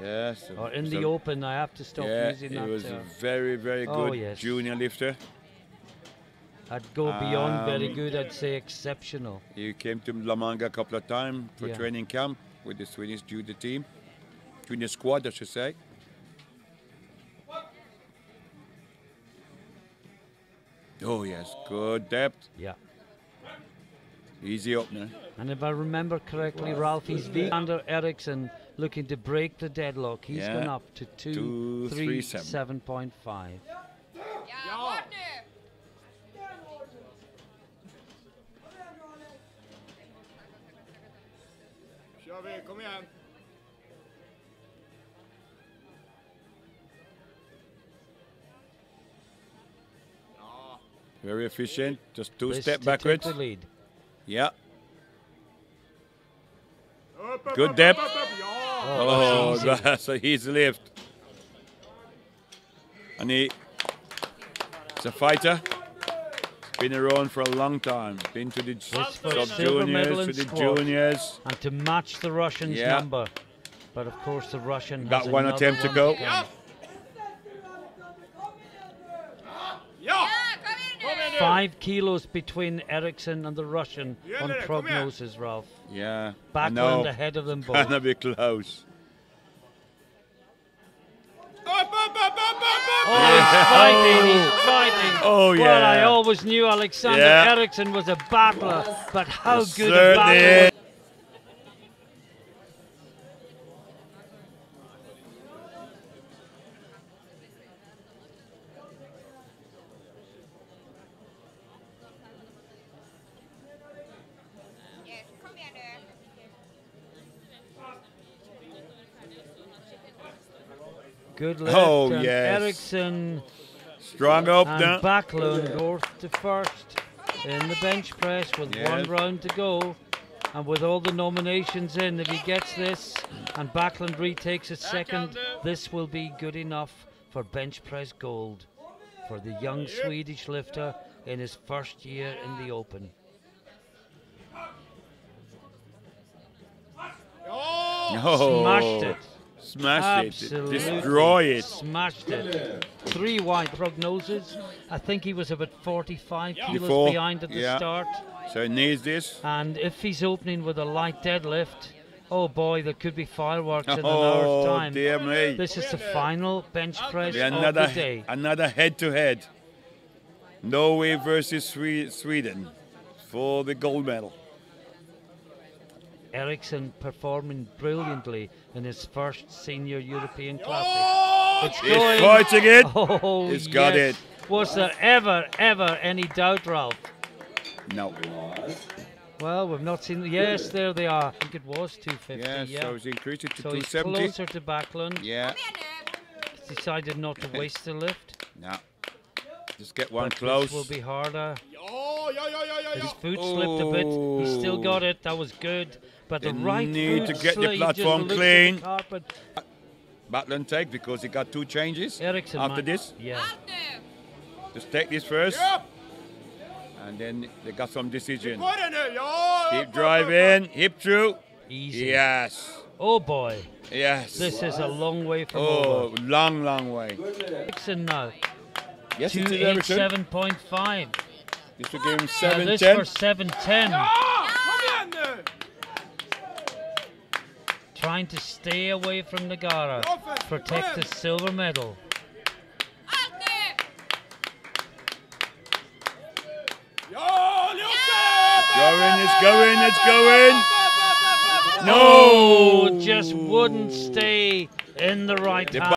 Yes. Or in the open, I have to stop using that. He was a very, very good junior lifter. I'd go beyond very good, I'd say exceptional. You came to La Manga a couple of times for training camp with the Swedish junior team. Junior squad, I should say. Oh, yes, good depth. Yeah. Easy opener. And if I remember correctly, Ralph, he's Alexander Eriksson looking to break the deadlock. He's gone up to 237.5. Yeah. Very efficient. Just two step backwards. Yeah. Good depth. Oh, that's a easy lift. And he's a fighter. Been around for a long time. Been to the juniors, to the juniors. And to match the Russian's number. But of course the Russian has one attempt to go. Yeah. 5 kilos between Eriksson and the Russian on prognosis, Ralph. Yeah. Backhand ahead of them both. It's gonna be close. Oh, he's fighting. Oh, yeah. Well, I always knew Alexander Eriksson was a battler, but how good a battler was. Good lift. Oh, yes. Eriksson. Strong opener. Backlund goes to first in the bench press with one round to go. And with all the nominations in, if he gets this and Backlund retakes his second, this will be good enough for bench press gold for the young Swedish lifter in his first year in the Open. Oh. Smashed it. Smashed it, destroy it. Smashed it. Three wide prognosis. I think he was about 45 kilos behind at the start. So he needs this. And if he's opening with a light deadlift, oh boy, there could be fireworks in an hour's time. Dear me. This is the final bench press of the day. Another head-to-head. Norway versus Sweden for the gold medal. Eriksson performing brilliantly in his first senior European Classic. He's fighting it. Oh, he's got it. Was there ever, ever any doubt, Ralph? No. Well, we've not seen. Yes, there they are. I think it was 250. Yes, so he's increased it to 270. So he's closer to Backlund. Yeah. He's decided not to waste the lift. No. Just get one close. This will be harder. His foot slipped a bit. He still got it. That was good. But the right need to get the platform clean. Backlund take because he got two changes Eriksson after this. Yeah. Just take this first. And then they got some decision. Keep driving. Hip through. Easy. Yes. Oh boy. Yes. This is a long way from over. Oh, long, long way. Eriksson now. Yes, 287.5. This will give him 7.10. This for 7.10. Trying to stay away from Nagara. Protect the silver medal. It's going. No! Just wouldn't stay in the right hand.